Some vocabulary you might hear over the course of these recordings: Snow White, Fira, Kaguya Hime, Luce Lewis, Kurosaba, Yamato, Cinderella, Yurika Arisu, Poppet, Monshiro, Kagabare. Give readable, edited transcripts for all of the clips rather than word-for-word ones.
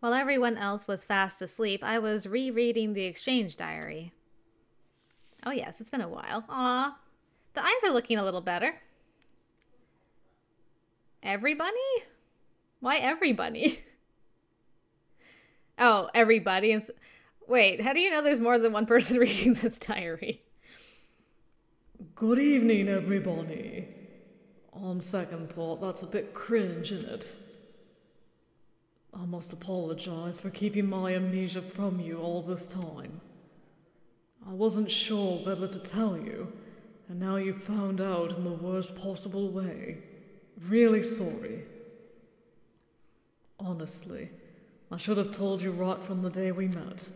While everyone else was fast asleep, I was rereading the exchange diary. Oh yes, it's been a while. Aw, the eyes are looking a little better. Everybody? Why everybody? Oh, everybody. Wait, how do you know there's more than one person reading this diary? Good evening, everybody. On second thought, that's a bit cringe, isn't it? I must apologize for keeping my amnesia from you all this time. I wasn't sure whether to tell you, and now you found out in the worst possible way. Really sorry. Honestly, I should have told you right from the day we met.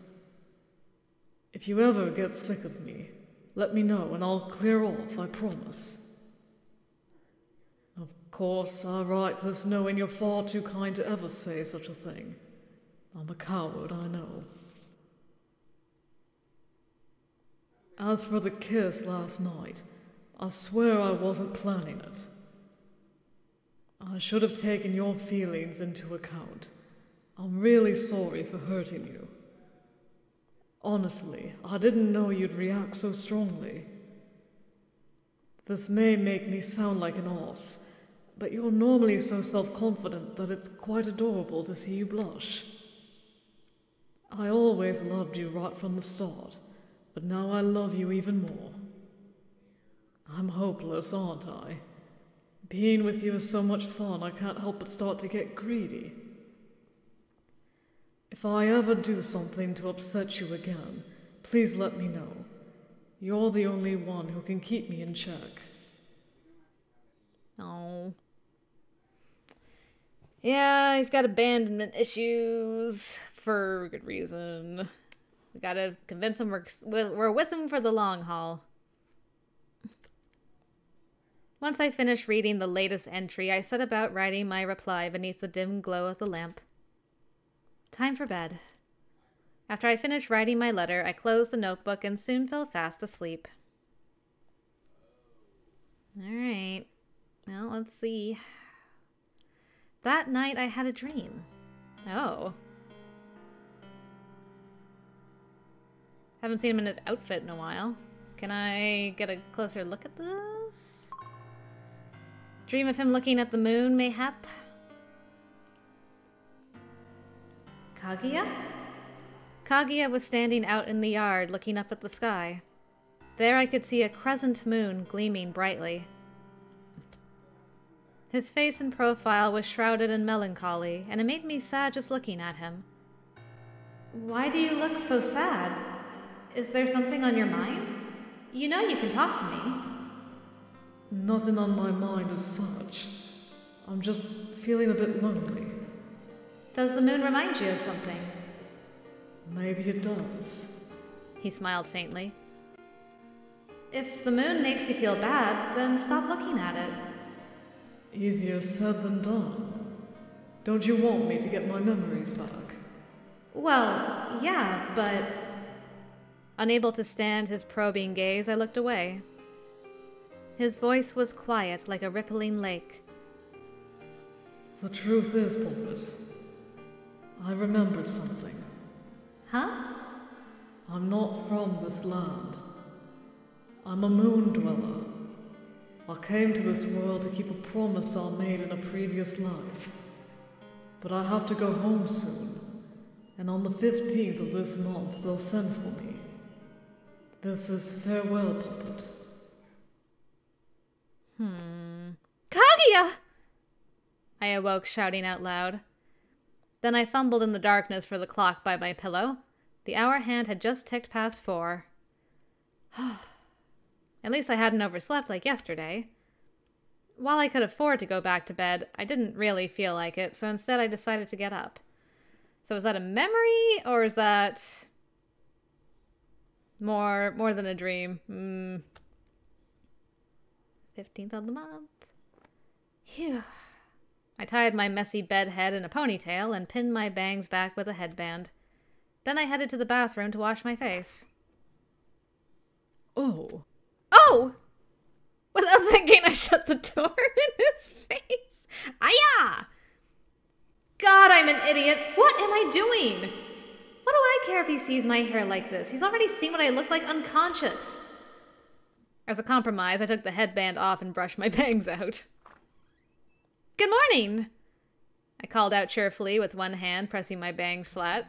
If you ever get sick of me, let me know and I'll clear off, I promise. Of course, I write this knowing you're far too kind to ever say such a thing. I'm a coward, I know. As for the kiss last night, I swear I wasn't planning it. I should have taken your feelings into account. I'm really sorry for hurting you. Honestly, I didn't know you'd react so strongly. This may make me sound like an arse, but you're normally so self-confident that it's quite adorable to see you blush. I always loved you right from the start. But now I love you even more. I'm hopeless, aren't I? Being with you is so much fun, I can't help but start to get greedy. If I ever do something to upset you again, please let me know. You're the only one who can keep me in check. Oh. Yeah, he's got abandonment issues for good reason. We gotta convince him we're with him for the long haul. Once I finished reading the latest entry, I set about writing my reply beneath the dim glow of the lamp. Time for bed. After I finished writing my letter, I closed the notebook and soon fell fast asleep. Alright. Well, let's see. That night I had a dream. Oh. Haven't seen him in his outfit in a while. Can I get a closer look at this? Dream of him looking at the moon, mayhap? Kaguya? Kaguya was standing out in the yard, looking up at the sky. There I could see a crescent moon gleaming brightly. His face and profile was shrouded in melancholy, and it made me sad just looking at him. Why do you look so sad? Is there something on your mind? You know you can talk to me. Nothing on my mind as such. I'm just feeling a bit lonely. Does the moon remind you of something? Maybe it does. He smiled faintly. If the moon makes you feel bad, then stop looking at it. Easier said than done. Don't you want me to get my memories back? Well, yeah, but... Unable to stand his probing gaze, I looked away. His voice was quiet, like a rippling lake. The truth is, Poppet, I remembered something. Huh? I'm not from this land. I'm a moon dweller. I came to this world to keep a promise I made in a previous life. But I have to go home soon, and on the 15th of this month they'll send for me. This is farewell, Poppet. Kaguya! I awoke, shouting out loud. Then I fumbled in the darkness for the clock by my pillow. The hour hand had just ticked past 4. At least I hadn't overslept like yesterday. While I could afford to go back to bed, I didn't really feel like it, so instead I decided to get up. So is that a memory, or is that... More than a dream. 15th of the month. Phew. I tied my messy bed head in a ponytail and pinned my bangs back with a headband. Then I headed to the bathroom to wash my face. Oh. Oh! Without thinking, I shut the door in his face. Ayah! God, I I'm an idiot. What am I doing? What do I care if he sees my hair like this? He's already seen what I look like unconscious. As a compromise, I took the headband off and brushed my bangs out. Good morning! I called out cheerfully with one hand, pressing my bangs flat.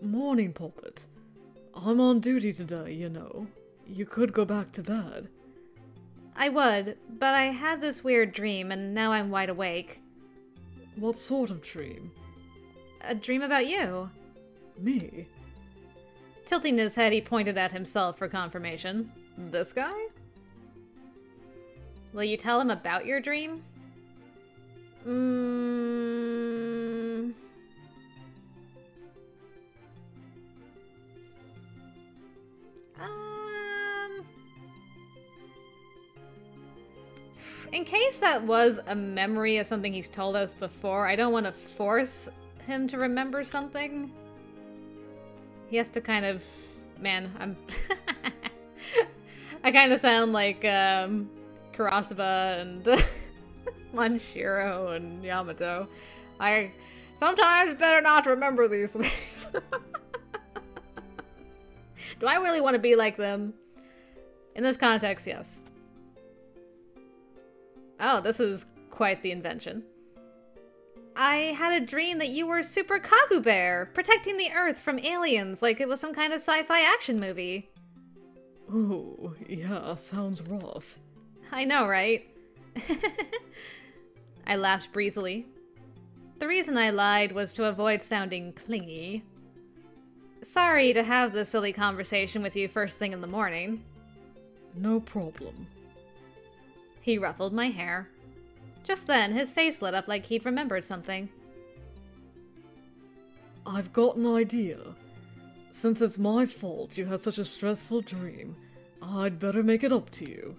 Morning, Poppet. I'm on duty today, you know. You could go back to bed. I would, but I had this weird dream and now I'm wide awake. What sort of dream? A dream about you. Me? Tilting his head, he pointed at himself for confirmation. This guy? Will you tell him about your dream? In case that was a memory of something he's told us before, I don't want to force him to remember something. He has to kind of... Man, I'm... I kind of sound like Kurosaba and Monshiro and Yamato. I sometimes better not remember these things. Do I really want to be like them? In this context, yes. Oh, this is quite the invention. I had a dream that you were Super Kagu Bear, protecting the Earth from aliens like it was some kind of sci-fi action movie. Ooh, yeah, sounds rough. I know, right? I laughed breezily. The reason I lied was to avoid sounding clingy. Sorry to have this silly conversation with you first thing in the morning. No problem. He ruffled my hair. Just then, his face lit up like he'd remembered something. I've got an idea. Since it's my fault you had such a stressful dream, I'd better make it up to you.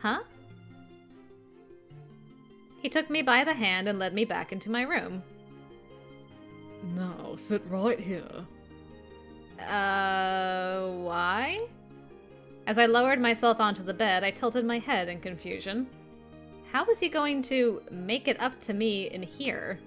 Huh? He took me by the hand and led me back into my room. Now, sit right here. Why? As I lowered myself onto the bed, I tilted my head in confusion. How was he going to make it up to me in here?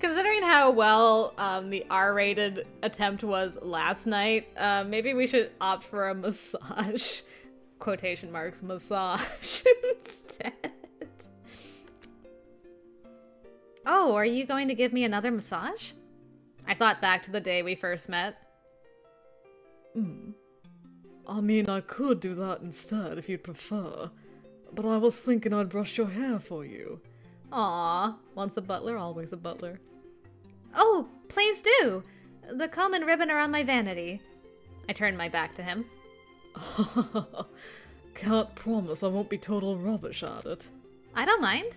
Considering how well the R-rated attempt was last night, maybe we should opt for a massage. Quotation marks, massage instead. Oh, are you going to give me another massage? I thought back to the day we first met. I mean, I could do that instead if you'd prefer, but I was thinking I'd brush your hair for you. Aww, once a butler, always a butler. Oh, please do! The comb and ribbon are on my vanity. I turned my back to him. Can't promise I won't be total rubbish at it. I don't mind.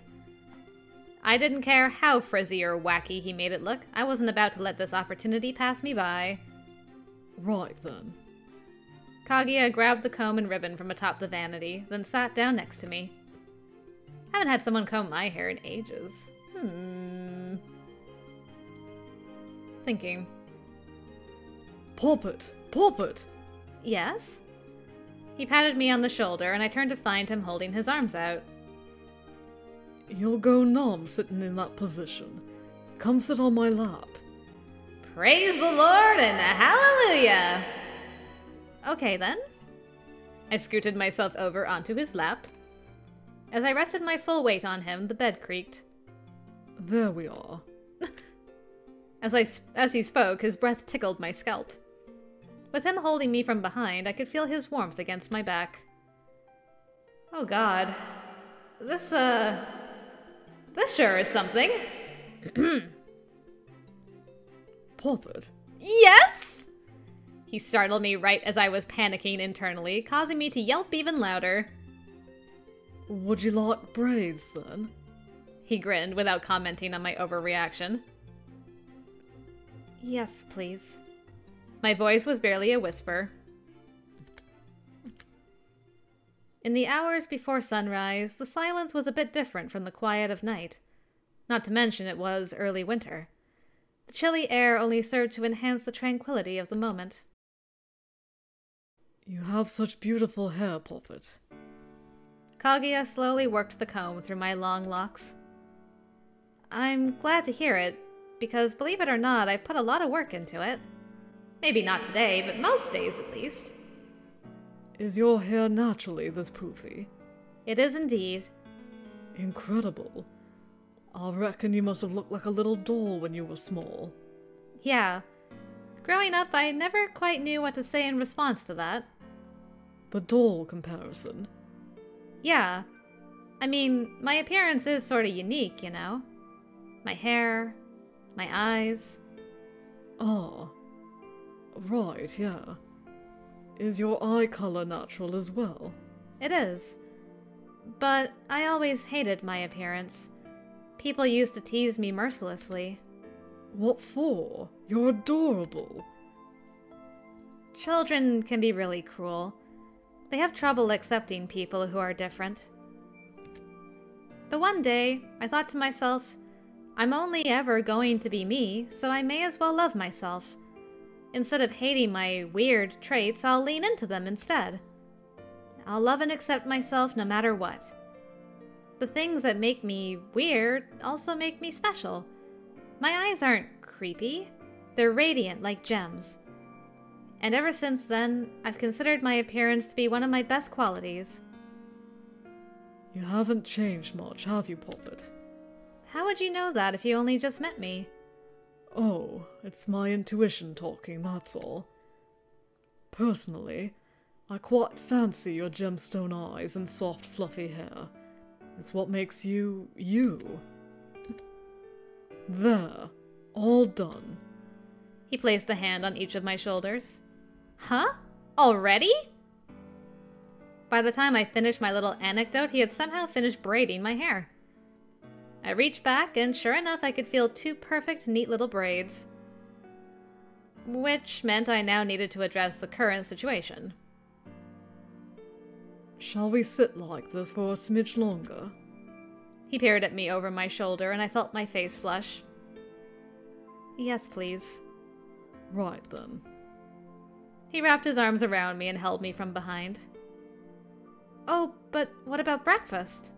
I didn't care how frizzy or wacky he made it look. I wasn't about to let this opportunity pass me by. Right then. Kaguya grabbed the comb and ribbon from atop the vanity, then sat down next to me. I haven't had someone comb my hair in ages. Thinking. Poppet! Poppet! Yes? He patted me on the shoulder, and I turned to find him holding his arms out. You'll go numb sitting in that position. Come sit on my lap. Praise the Lord and hallelujah! Okay, then. I scooted myself over onto his lap. As I rested my full weight on him, the bed creaked. There we are. As he spoke, his breath tickled my scalp. With him holding me from behind, I could feel his warmth against my back. Oh God. This sure is something. Poppet. Yes! He startled me right as I was panicking internally, causing me to yelp even louder. Would you like braids, then? He grinned without commenting on my overreaction. Yes, please. My voice was barely a whisper. In the hours before sunrise, the silence was a bit different from the quiet of night. Not to mention it was early winter. The chilly air only served to enhance the tranquility of the moment. You have such beautiful hair, Poppet. Kaguya slowly worked the comb through my long locks. I'm glad to hear it, because believe it or not, I put a lot of work into it. Maybe not today, but most days at least. Is your hair naturally this poofy? It is indeed. Incredible. I reckon you must have looked like a little doll when you were small. Yeah. Growing up, I never quite knew what to say in response to that. The doll comparison. Yeah. I mean, my appearance is sort of unique, you know? My hair, my eyes. Ah. Right, yeah. Is your eye color natural as well? It is. But I always hated my appearance. People used to tease me mercilessly. What for? You're adorable. Children can be really cruel. They have trouble accepting people who are different. But one day, I thought to myself, I'm only ever going to be me, so I may as well love myself. Instead of hating my weird traits, I'll lean into them instead. I'll love and accept myself no matter what. The things that make me weird also make me special. My eyes aren't creepy. They're radiant like gems. And ever since then, I've considered my appearance to be one of my best qualities. You haven't changed much, have you, Poppet? How would you know that if you only just met me? Oh, it's my intuition talking, that's all. Personally, I quite fancy your gemstone eyes and soft, fluffy hair. It's what makes you, you. There. All done. He placed a hand on each of my shoulders. Huh? Already? By the time I finished my little anecdote, he had somehow finished braiding my hair. I reached back, and sure enough, I could feel two perfect, neat little braids. Which meant I now needed to address the current situation. Shall we sit like this for a smidge longer? He peered at me over my shoulder, and I felt my face flush. Yes, please. Right, then. He wrapped his arms around me and held me from behind. Oh, but what about breakfast?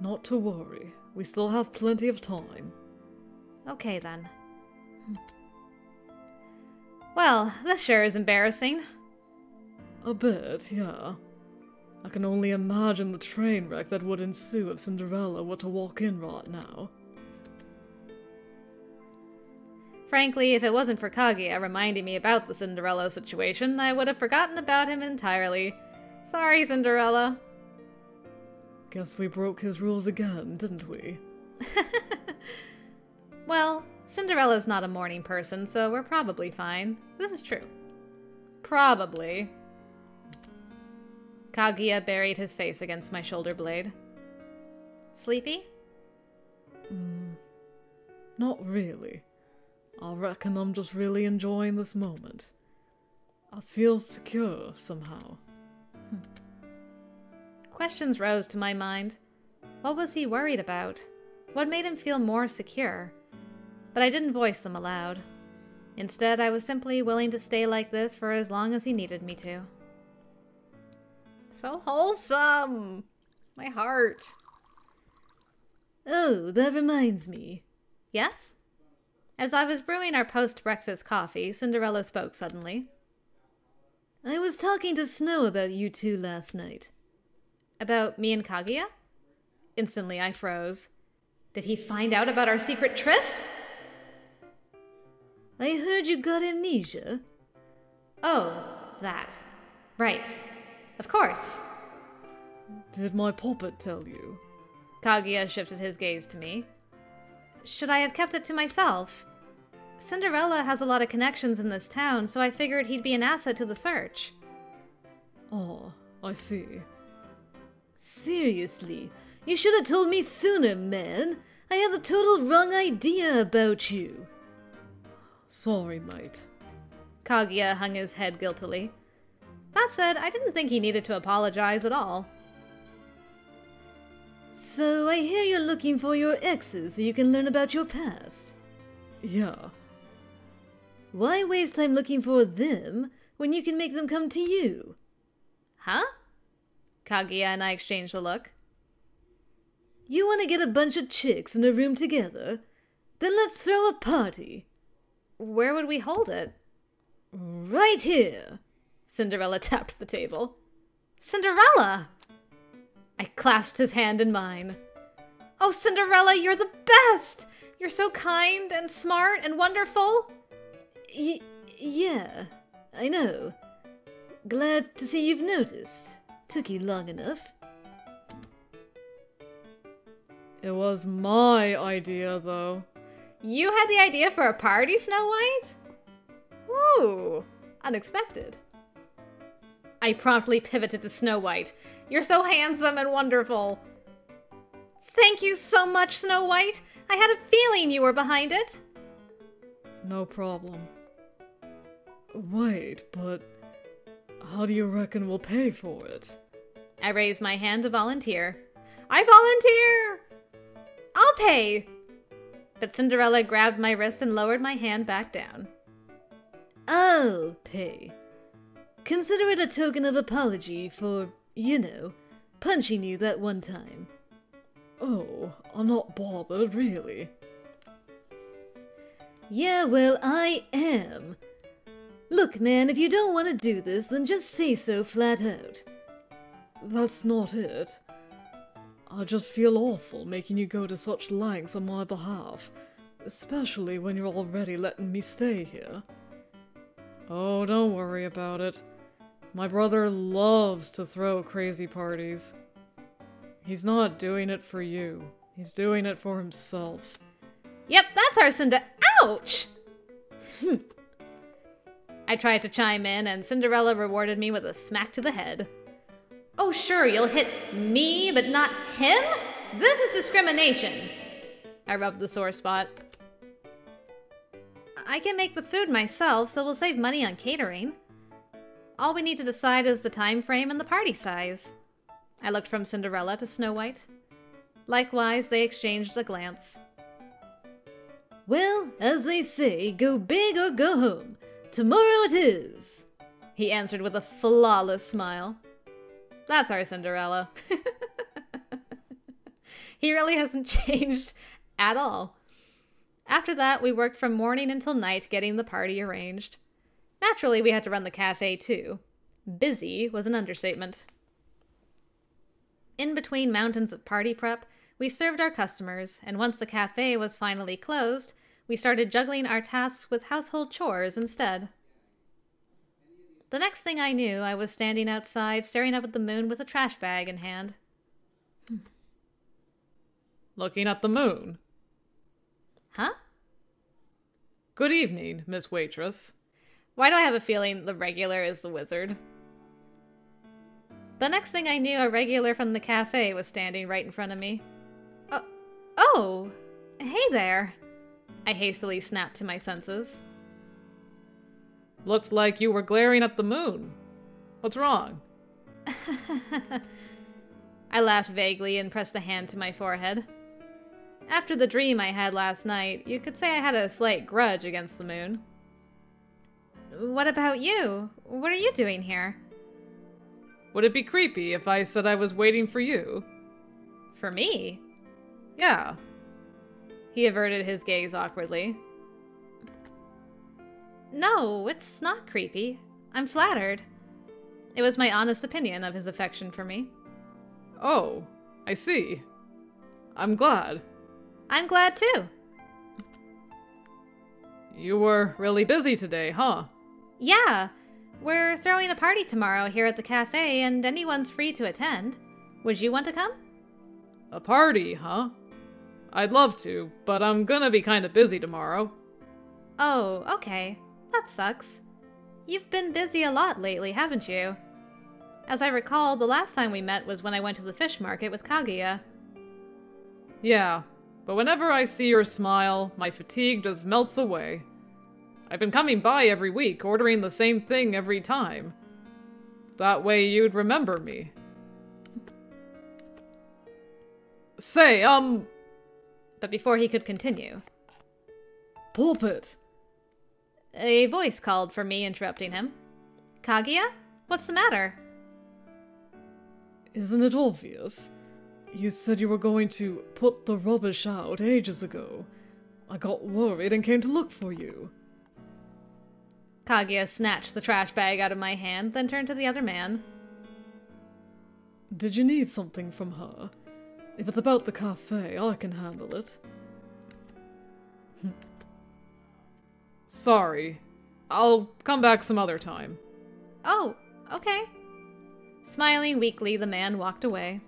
Not to worry. We still have plenty of time. Okay, then. Well, this sure is embarrassing. A bit, yeah. I can only imagine the train wreck that would ensue if Cinderella were to walk in right now. Frankly, if it wasn't for Kaguya reminding me about the Cinderella situation, I would have forgotten about him entirely. Sorry, Cinderella. Guess we broke his rules again, didn't we? Well, Cinderella's not a morning person, so we're probably fine. This is true. Probably. Kaguya buried his face against my shoulder blade. Sleepy? Not really. I reckon I'm just really enjoying this moment. I feel secure somehow. Questions rose to my mind. What was he worried about? What made him feel more secure? But I didn't voice them aloud. Instead, I was simply willing to stay like this for as long as he needed me to. So wholesome! My heart. Oh, that reminds me. Yes? As I was brewing our post-breakfast coffee, Cinderella spoke suddenly. I was talking to Snow about you two last night. About me and Kaguya? Instantly I froze. Did he find out about our secret tryst? I heard you got amnesia. Oh, that. Right. Of course. Did my Poppet tell you? Kaguya shifted his gaze to me. Should I have kept it to myself? Cinderella has a lot of connections in this town, so I figured he'd be an asset to the search. Oh, I see. Seriously, you should have told me sooner, man. I had the total wrong idea about you. Sorry, mate. Kaguya hung his head guiltily. That said, I didn't think he needed to apologize at all. So I hear you're looking for your exes so you can learn about your past. Yeah. Why waste time looking for them when you can make them come to you? Huh? Kaguya and I exchanged a look. You want to get a bunch of chicks in a room together? Then let's throw a party. Where would we hold it? Right here. Cinderella tapped the table. Cinderella! I clasped his hand in mine. Oh, Cinderella, you're the best! You're so kind and smart and wonderful. Yeah, I know. Glad to see you've noticed. Took you long enough. It was my idea, though. You had the idea for a party, Snow White? Ooh, unexpected. I promptly pivoted to Snow White. You're so handsome and wonderful. Thank you so much, Snow White. I had a feeling you were behind it. No problem. Wait, but how do you reckon we'll pay for it? I raised my hand to volunteer. I volunteer! I'll pay! But Cinderella grabbed my wrist and lowered my hand back down. I'll pay. Consider it a token of apology for, you know, punching you that one time. Oh, I'm not bothered, really. Yeah, well, I am. Look, man, if you don't want to do this, then just say so flat out. That's not it. I just feel awful making you go to such lengths on my behalf, especially when you're already letting me stay here. Oh, don't worry about it. My brother loves to throw crazy parties. He's not doing it for you. He's doing it for himself. Yep, that's our Cinderella. Ouch! I tried to chime in, and Cinderella rewarded me with a smack to the head. Oh, sure, you'll hit me, but not him? This is discrimination. I rubbed the sore spot. I can make the food myself, so we'll save money on catering. All we need to decide is the time frame and the party size. I looked from Cinderella to Snow White. Likewise, they exchanged a glance. Well, as they say, go big or go home. Tomorrow it is, he answered with a flawless smile. That's our Cinderella. He really hasn't changed at all. After that, we worked from morning until night getting the party arranged. Naturally, we had to run the cafe too. Busy was an understatement. In between mountains of party prep, we served our customers, and once the cafe was finally closed, we started juggling our tasks with household chores instead. The next thing I knew, I was standing outside, staring up at the moon with a trash bag in hand. Looking at the moon. Huh? Good evening, Miss Waitress. Why do I have a feeling the regular is the wizard? The next thing I knew, a regular from the cafe was standing right in front of me. Oh, hey there. I hastily snapped to my senses. Looked like you were glaring at the moon. What's wrong? I laughed vaguely and pressed a hand to my forehead. After the dream I had last night, you could say I had a slight grudge against the moon. What about you? What are you doing here? Would it be creepy if I said I was waiting for you? For me? Yeah. He averted his gaze awkwardly. No, it's not creepy. I'm flattered. It was my honest opinion of his affection for me. Oh, I see. I'm glad. I'm glad too. You were really busy today, huh? Yeah. We're throwing a party tomorrow here at the cafe, and anyone's free to attend. Would you want to come? A party, huh? I'd love to, but I'm gonna be kind of busy tomorrow. Oh, okay. That sucks. You've been busy a lot lately, haven't you? As I recall, the last time we met was when I went to the fish market with Kaguya. Yeah, but whenever I see your smile, my fatigue just melts away. I've been coming by every week, ordering the same thing every time. That way you'd remember me. Say, But before he could continue... Poppet! A voice called for me, interrupting him. Kaguya? What's the matter? Isn't it obvious? You said you were going to put the rubbish out ages ago. I got worried and came to look for you. Kaguya snatched the trash bag out of my hand, then turned to the other man. Did you need something from her? If it's about the cafe, I can handle it. Sorry. I'll come back some other time. Oh, okay. Smiling weakly, the man walked away.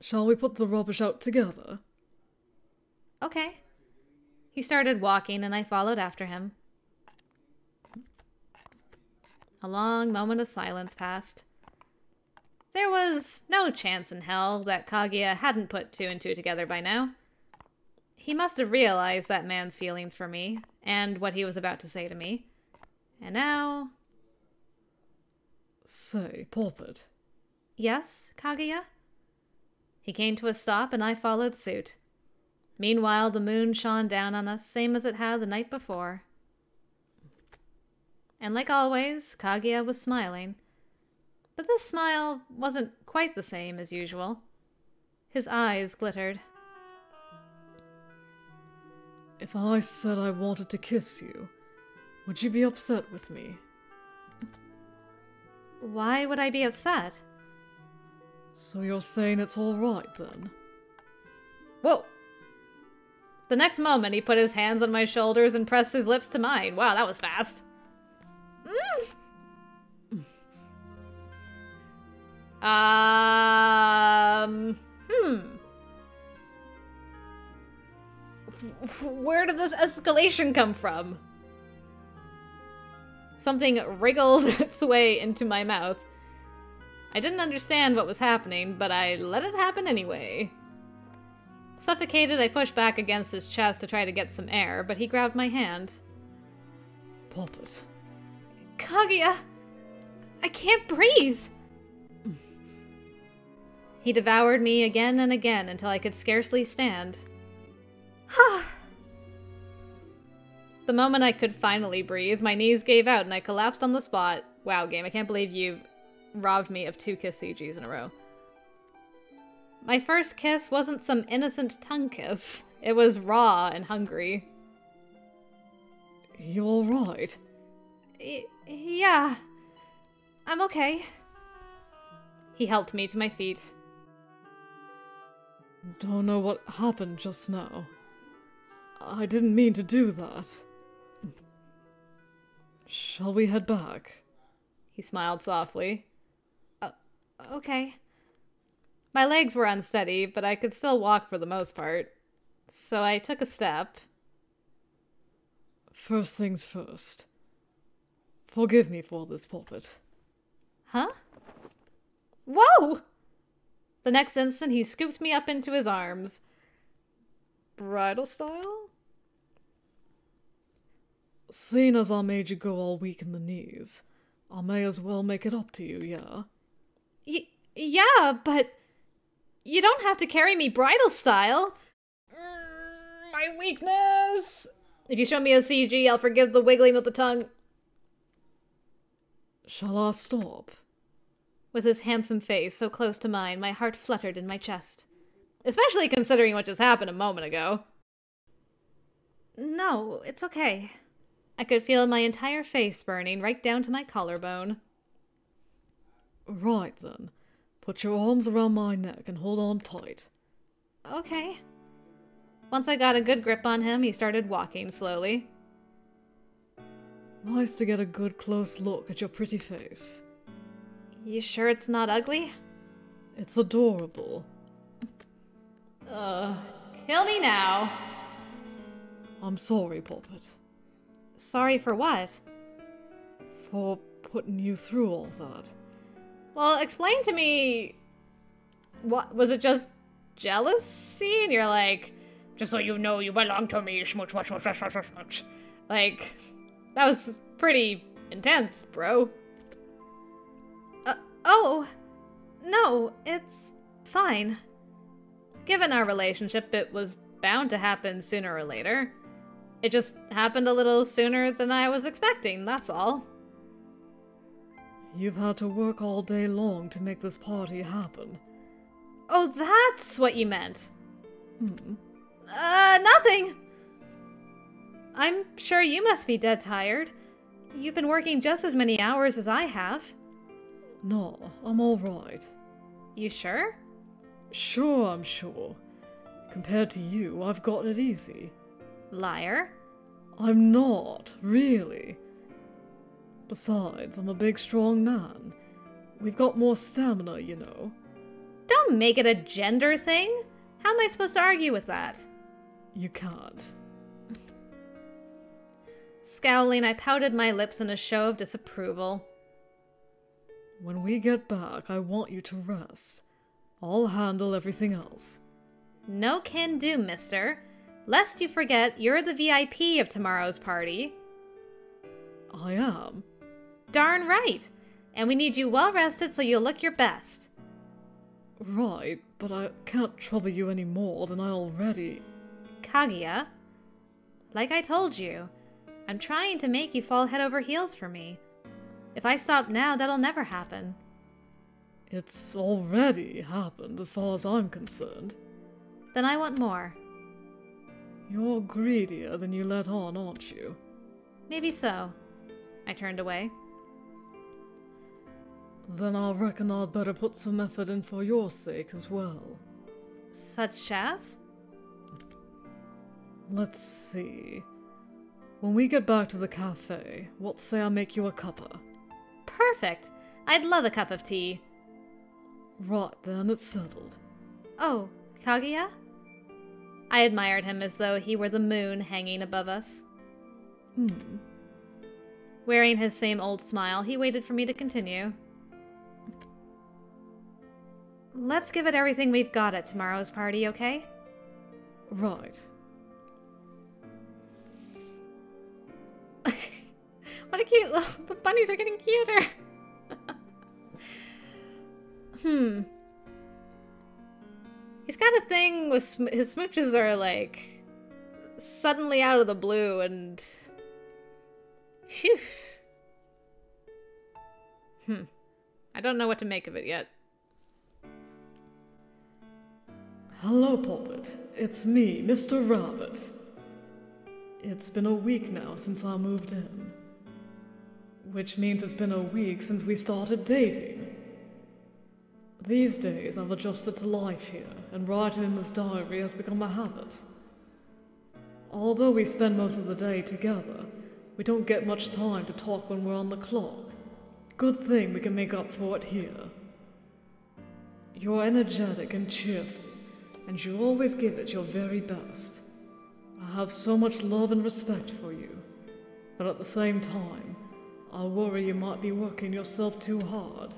Shall we put the rubbish out together? Okay. He started walking, and I followed after him. A long moment of silence passed. There was no chance in hell that Kaguya hadn't put two and two together by now. He must have realized that man's feelings for me, and what he was about to say to me. And now... Say, Poppet. Yes, Kaguya? He came to a stop, and I followed suit. Meanwhile, the moon shone down on us, same as it had the night before. And like always, Kaguya was smiling. But this smile wasn't quite the same as usual. His eyes glittered. If I said I wanted to kiss you, would you be upset with me? Why would I be upset? So you're saying it's all right, then? Whoa! The next moment, he put his hands on my shoulders and pressed his lips to mine. Wow, that was fast. Where did this escalation come from? Something wriggled its way into my mouth. I didn't understand what was happening, but I let it happen anyway. Suffocated, I pushed back against his chest to try to get some air, but he grabbed my hand. Poppet. Kaguya! I can't breathe! He devoured me again and again until I could scarcely stand. The moment I could finally breathe, my knees gave out and I collapsed on the spot. Wow, game, I can't believe you've robbed me of two kiss CGs in a row. My first kiss wasn't some innocent tongue kiss. It was raw and hungry. You all right? Yeah. I'm okay. He helped me to my feet. Don't know what happened just now. I didn't mean to do that. Shall we head back? He smiled softly. Okay. My legs were unsteady, but I could still walk for the most part. So I took a step. First things first. Forgive me for this, Poppet. Huh? Whoa! The next instant, he scooped me up into his arms. Bridal style? Seeing as I made you go all weak in the knees, I may as well make it up to you, yeah? Yeah, but... You don't have to carry me bridal style! My weakness! If you show me a CG, I'll forgive the wiggling of the tongue. Shall I stop? With his handsome face so close to mine, my heart fluttered in my chest. Especially considering what just happened a moment ago. No, it's okay. I could feel my entire face burning right down to my collarbone. Right then. Put your arms around my neck and hold on tight. Okay. Once I got a good grip on him, he started walking slowly. Nice to get a good close look at your pretty face. You sure it's not ugly? It's adorable. Kill me now. I'm sorry, Poppet. Sorry for what? For putting you through all that. Well, explain to me... What? Was it just jealousy? And you're like, just so you know, you belong to me. Shmooch. Like, that was pretty intense, bro. Oh, no, it's fine. Given our relationship, it was bound to happen sooner or later. It just happened a little sooner than I was expecting, that's all. You've had to work all day long to make this party happen. Oh, that's what you meant. Hmm. Nothing! I'm sure you must be dead tired. You've been working just as many hours as I have. No, I'm all right. You sure? Sure, I'm sure. Compared to you, I've gotten it easy. Liar. I'm not, really. Besides, I'm a big, strong man. We've got more stamina, you know. Don't make it a gender thing. How am I supposed to argue with that? You can't. Scowling, I pouted my lips in a show of disapproval. When we get back, I want you to rest. I'll handle everything else. No can do, mister. Lest you forget, you're the VIP of tomorrow's party. I am. Darn right. And we need you well rested so you'll look your best. Right, but I can't trouble you any more than I already... Kaguya, like I told you, I'm trying to make you fall head over heels for me. If I stop now, that'll never happen. It's already happened as far as I'm concerned. Then I want more. You're greedier than you let on, aren't you? Maybe so. I turned away. Then I reckon I'd better put some effort in for your sake as well. Such as? Let's see. When we get back to the cafe, what say I make you a cuppa? Perfect! I'd love a cup of tea. Right then, it's settled. Oh, Kaguya? I admired him as though he were the moon hanging above us. Hmm. Wearing his same old smile, he waited for me to continue. Let's give it everything we've got at tomorrow's party, okay? Right. What a cute... The bunnies are getting cuter! He's got a thing with... his smooches are, like, suddenly out of the blue and... Phew. I don't know what to make of it yet. Hello, Poppet. It's me, Mr. Rabbit. It's been a week now since I moved in. Which means it's been a week since we started dating. These days, I've adjusted to life here, and writing in this diary has become a habit. Although we spend most of the day together, we don't get much time to talk when we're on the clock. Good thing we can make up for it here. You're energetic and cheerful, and you always give it your very best. I have so much love and respect for you, but at the same time, I worry you might be working yourself too hard.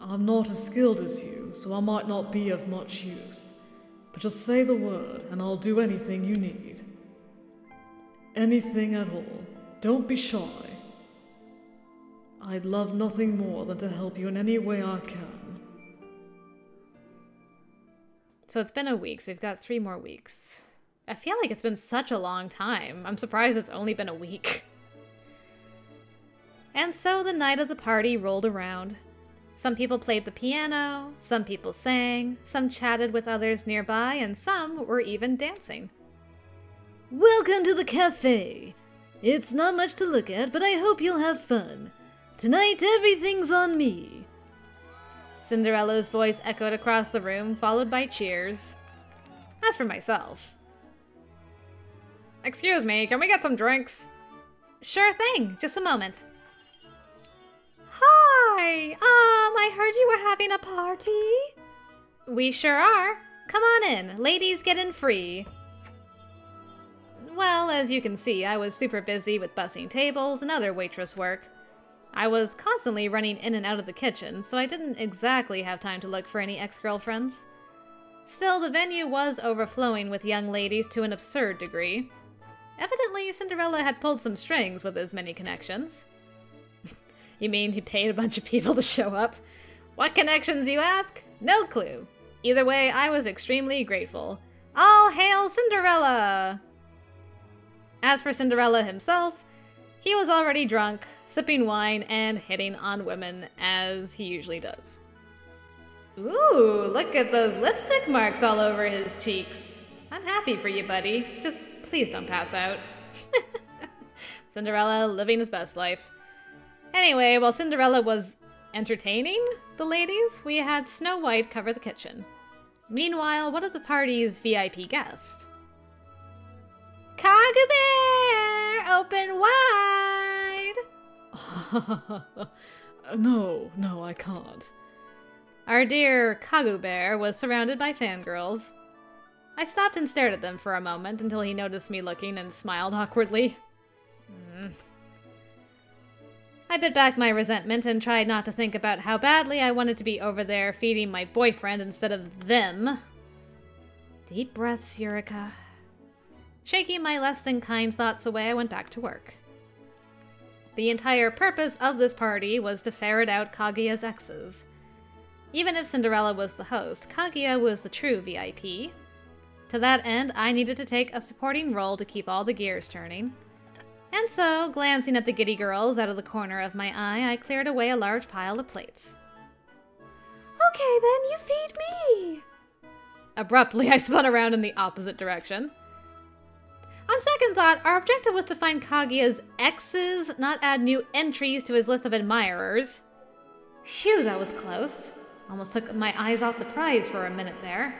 I'm not as skilled as you, so I might not be of much use, but just say the word and I'll do anything you need. Anything at all. Don't be shy. I'd love nothing more than to help you in any way I can. So it's been a week, so we've got 3 more weeks. I feel like it's been such a long time. I'm surprised it's only been a week. And so the night of the party rolled around. Some people played the piano, some people sang, some chatted with others nearby, and some were even dancing. Welcome to the cafe! It's not much to look at, but I hope you'll have fun. Tonight, everything's on me. Cinderella's voice echoed across the room, followed by cheers. As for myself... Excuse me, can we get some drinks? Sure thing, just a moment. Hi! I heard you were having a party? We sure are. Come on in, ladies get in free. Well, as you can see, I was super busy with bussing tables and other waitress work. I was constantly running in and out of the kitchen, so I didn't exactly have time to look for any ex-girlfriends. Still, the venue was overflowing with young ladies to an absurd degree. Evidently, Cinderella had pulled some strings with his many connections. You mean he paid a bunch of people to show up? What connections, you ask? No clue. Either way, I was extremely grateful. All hail Cinderella! As for Cinderella himself, He was already drunk, sipping wine and hitting on women as he usually does. Ooh, look at those lipstick marks all over his cheeks. I'm happy for you, buddy. Just please don't pass out. Cinderella living his best life. Anyway, while Cinderella was entertaining the ladies, we had Snow White cover the kitchen. Meanwhile, one of the party's VIP guests. Kagabare, open wide! No, I can't. Our dear Kagabare was surrounded by fangirls. I stopped and stared at them for a moment until he noticed me looking and smiled awkwardly. I bit back my resentment and tried not to think about how badly I wanted to be over there feeding my boyfriend instead of them. Deep breaths, Yurika. Shaking my less than kind thoughts away, I went back to work. The entire purpose of this party was to ferret out Kaguya's exes. Even if Cinderella was the host, Kaguya was the true VIP. To that end, I needed to take a supporting role to keep all the gears turning. And so, glancing at the giddy girls out of the corner of my eye, I cleared away a large pile of plates. Okay then, you feed me! Abruptly, I spun around in the opposite direction. On second thought, our objective was to find Kaguya's exes, not add new entries to his list of admirers. Phew, that was close. Almost took my eyes off the prize for a minute there.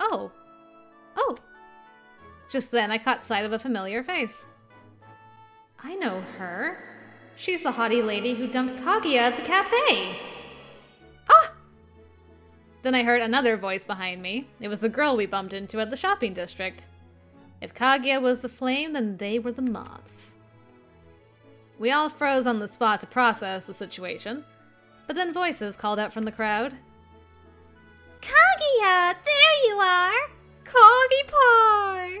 Oh. Just then, I caught sight of a familiar face. I know her. She's the haughty lady who dumped Kaguya at the cafe. Ah! Then I heard another voice behind me. It was the girl we bumped into at the shopping district. If Kaguya was the flame, then they were the moths. We all froze on the spot to process the situation, but then voices called out from the crowd. Kaguya! There you are! Kagi pie!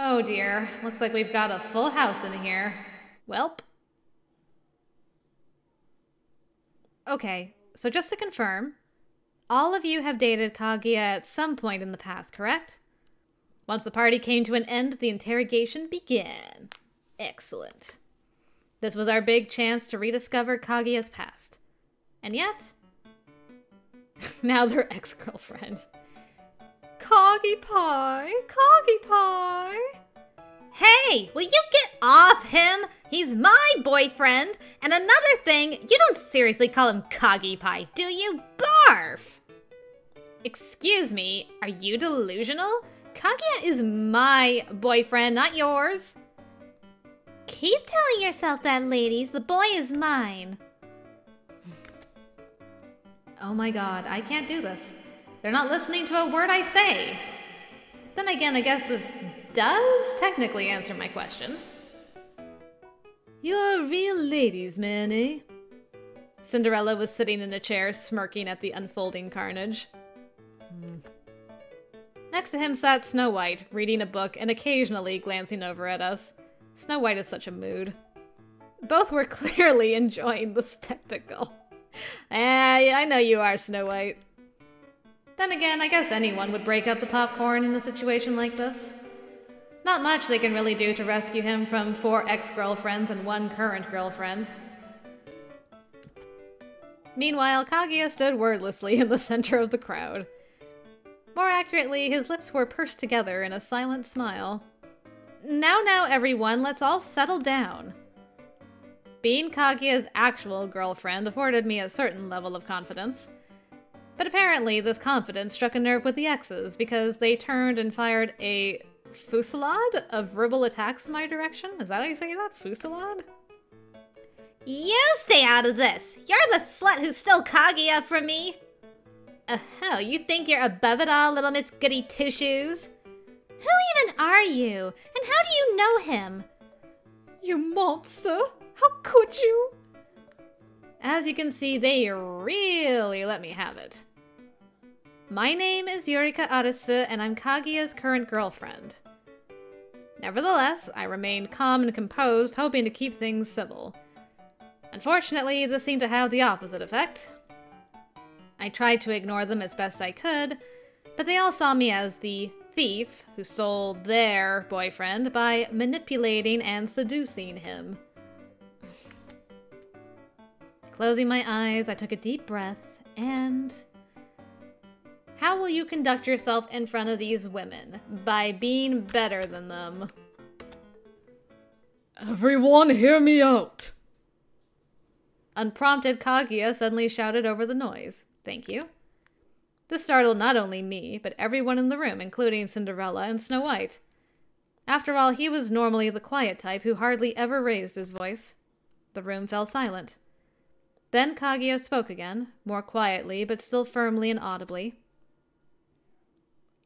Oh dear, looks like we've got a full house in here. Welp. Okay, so just to confirm, all of you have dated Kaguya at some point in the past, correct? Once the party came to an end, the interrogation began. Excellent. This was our big chance to rediscover Kaguya's past. And yet, now their ex-girlfriend. Kagi pie! Kagi pie! Hey, will you get off him? He's my boyfriend! And another thing, you don't seriously call him Kagi pie, do you? Barf! Excuse me, are you delusional? Kaguya is my boyfriend, not yours. Keep telling yourself that, ladies. The boy is mine. Oh my god, I can't do this. They're not listening to a word I say. Then again, I guess this does technically answer my question. You're real ladies, man, eh? Cinderella was sitting in a chair, smirking at the unfolding carnage. Next to him sat Snow White, reading a book and occasionally glancing over at us. Snow White is such a mood. Both were clearly enjoying the spectacle. I know you are, Snow White. Then again, I guess anyone would break up the popcorn in a situation like this. Not much they can really do to rescue him from 4 ex-girlfriends and 1 current girlfriend. Meanwhile, Kaguya stood wordlessly in the center of the crowd. More accurately, his lips were pursed together in a silent smile. Now, everyone, let's all settle down. Being Kaguya's actual girlfriend afforded me a certain level of confidence. But apparently, this confidence struck a nerve with the exes, because they turned and fired a fusillade of verbal attacks in my direction? Is that how you say that? Fusillade? You stay out of this! You're the slut who stole Kaguya from me! Oh, you think you're above it all, little Miss Goody Two-Shoes? Who even are you? And how do you know him? You monster! How could you? As you can see, they really let me have it. My name is Yurika Arisu, and I'm Kaguya's current girlfriend. Nevertheless, I remained calm and composed, hoping to keep things civil. Unfortunately, this seemed to have the opposite effect. I tried to ignore them as best I could, but they all saw me as the thief who stole their boyfriend by manipulating and seducing him. Closing my eyes, I took a deep breath, and... How will you conduct yourself in front of these women? By being better than them. Everyone hear me out! Unprompted, Kaguya suddenly shouted over the noise. Thank you. This startled not only me, but everyone in the room, including Cinderella and Snow White. After all, he was normally the quiet type who hardly ever raised his voice. The room fell silent. Then Kaguya spoke again, more quietly, but still firmly and audibly.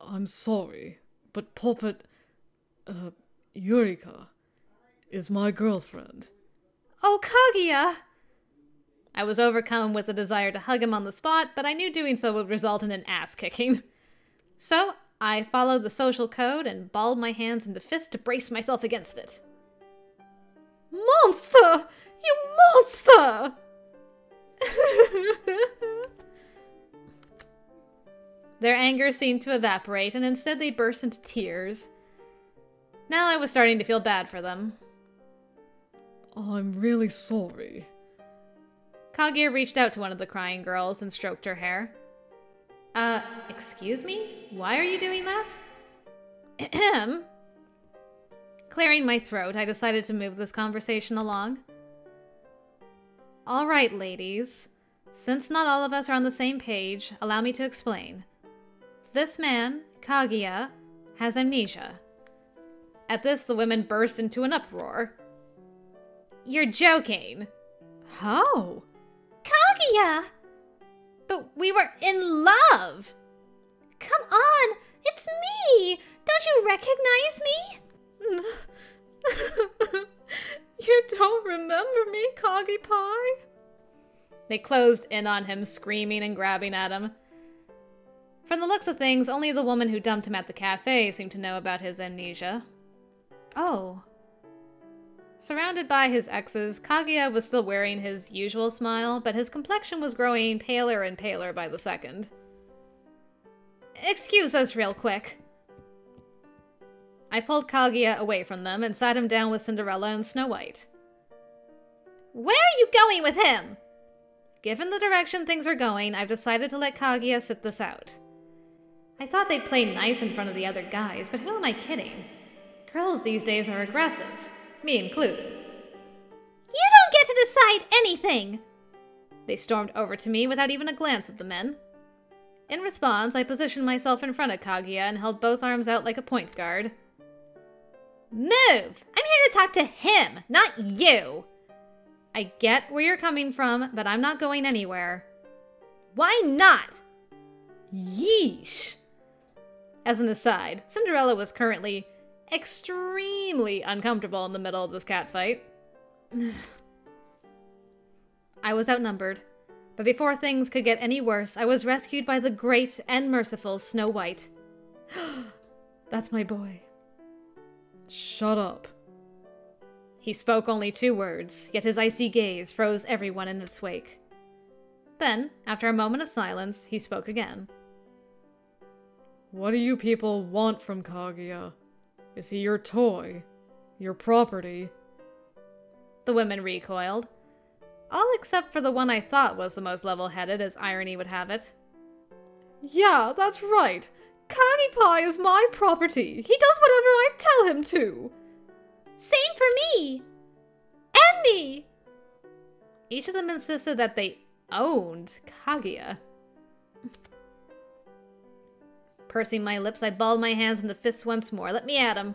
I'm sorry, but Poppet, Yurika, is my girlfriend. Oh, Kaguya! I was overcome with the desire to hug him on the spot, but I knew doing so would result in an ass-kicking. So, I followed the social code and balled my hands into fists to brace myself against it. Monster! You monster! Their anger seemed to evaporate, and instead they burst into tears. Now I was starting to feel bad for them. I'm really sorry. Kaguya reached out to one of the crying girls and stroked her hair. Excuse me? Why are you doing that? Ahem. Clearing my throat, I decided to move this conversation along. All right, ladies. Since not all of us are on the same page, allow me to explain. This man, Kaguya, has amnesia. At this, the women burst into an uproar. You're joking! How? Kaguya! But we were in love! Come on! It's me! Don't you recognize me? You don't remember me, Kagi Pie? They closed in on him, screaming and grabbing at him. From the looks of things, only the woman who dumped him at the cafe seemed to know about his amnesia. Oh. Surrounded by his exes, Kaguya was still wearing his usual smile, but his complexion was growing paler and paler by the second. Excuse us real quick. I pulled Kaguya away from them and sat him down with Cinderella and Snow White. Where are you going with him? Given the direction things are going, I've decided to let Kaguya sit this out. I thought they'd play nice in front of the other guys, but who am I kidding? Girls these days are aggressive. Me included. You don't get to decide anything! They stormed over to me without even a glance at the men. In response, I positioned myself in front of Kaguya and held both arms out like a point guard. Move! I'm here to talk to him, not you! I get where you're coming from, but I'm not going anywhere. Why not? Yeesh! As an aside, Cinderella was currently extremely uncomfortable in the middle of this catfight. I was outnumbered, but before things could get any worse, I was rescued by the great and merciful Snow White. That's my boy. Shut up. He spoke only 2 words, yet his icy gaze froze everyone in its wake. Then, after a moment of silence, he spoke again. What do you people want from Kaguya? Is he your toy? Your property? The women recoiled. All except for the one I thought was the most level-headed, as irony would have it. Yeah, that's right. Kagi Pie is my property. He does whatever I tell him to. Same for me. And me. Each of them insisted that they owned Kaguya. Pursing my lips, I balled my hands into fists once more. Let me at him.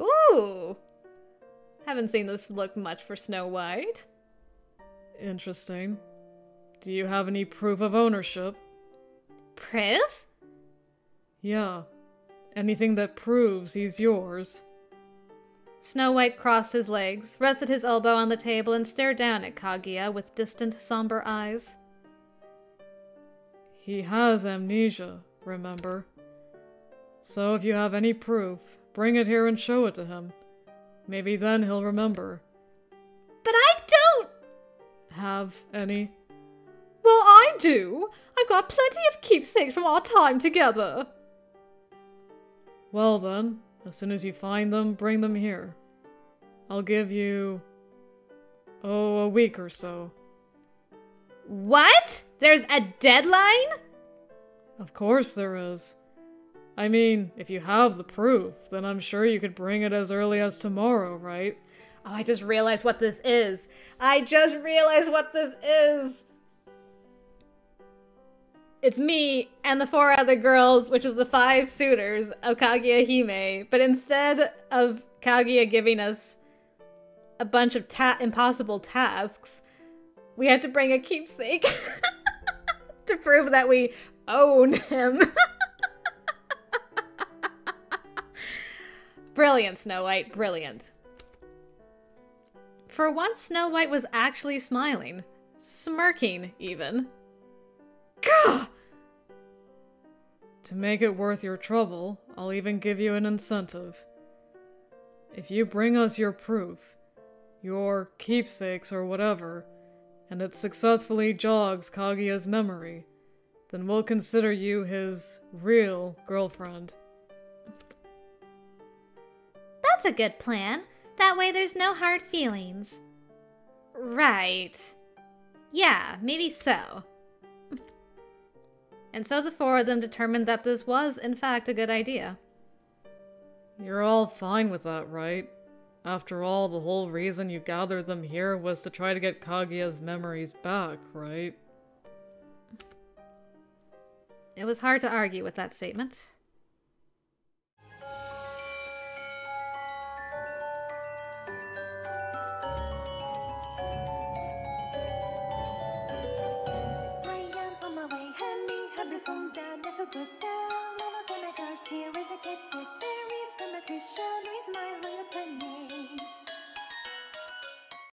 Ooh! Haven't seen this look much for Snow White. Interesting. Do you have any proof of ownership? Proof? Yeah. Anything that proves he's yours. Snow White crossed his legs, rested his elbow on the table, and stared down at Kaguya with distant, somber eyes. He has amnesia, remember? So if you have any proof, bring it here and show it to him. Maybe then he'll remember. But I don't! Have any? Well, I do! I've got plenty of keepsakes from our time together! Well then, as soon as you find them, bring them here. I'll give you... Oh, a week or so. What? There's a deadline? Of course there is. I mean, if you have the proof, then I'm sure you could bring it as early as tomorrow, right? Oh, I just realized what this is. I just realized what this is. It's me and the 4 other girls, which is the 5 suitors of Kaguya Hime. But instead of Kaguya giving us a bunch of impossible tasks, we had to bring a keepsake to prove that we own him. Brilliant, Snow White. Brilliant. For once, Snow White was actually smiling. Smirking, even. Gah! To make it worth your trouble, I'll even give you an incentive. If you bring us your proof, your keepsakes or whatever, and it successfully jogs Kaguya's memory, then we'll consider you his real girlfriend. That's a good plan. That way there's no hard feelings. Right. Yeah, maybe so. And so the 4 of them determined that this was, in fact, a good idea. You're all fine with that, right? After all, the whole reason you gathered them here was to try to get Kaguya's memories back, right? It was hard to argue with that statement.